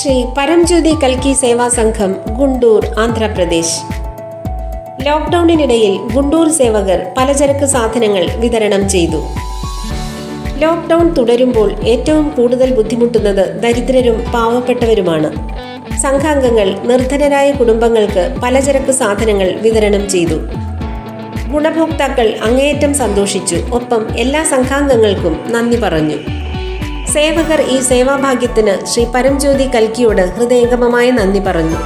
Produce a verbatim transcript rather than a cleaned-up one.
Sri ParamJyothi Kalki Seva Sangham, Guntur, Andhra Pradesh. ലോക്ക്ഡൌണിനിടയിൽ Guntur സേവകർ പലചരക്ക് സാധനങ്ങൾ വിതരണം ചെയ്തു. ലോക്ക്ഡൌൺ തുടരുമ്പോൾ ഏറ്റവും കൂടുതൽ ബുദ്ധിമുട്ടുന്നത് ദരിദ്രരും പാവപ്പെട്ടവരുമാണ്. സംഘാംഗങ്ങൾ നിർധനരായ കുടുംബങ്ങൾക്ക് പലചരക്ക് സാധനങ്ങൾ വിതരണം ചെയ്തു. ഗുണഭോക്താക്കൾ അങ്ങേയറ്റം സന്തോഷിച്ചു. ഒപ്പം എല്ലാ സംഘാംഗങ്ങൾക്കും നന്ദി പറഞ്ഞു. സേവകർ ഈ സേവാഭാഗ്യത്തിന് ശ്രീ പരംജ്യോതി കൽക്കിയോട് ഹൃദയംഗമമായ നന്ദി പറഞ്ഞു.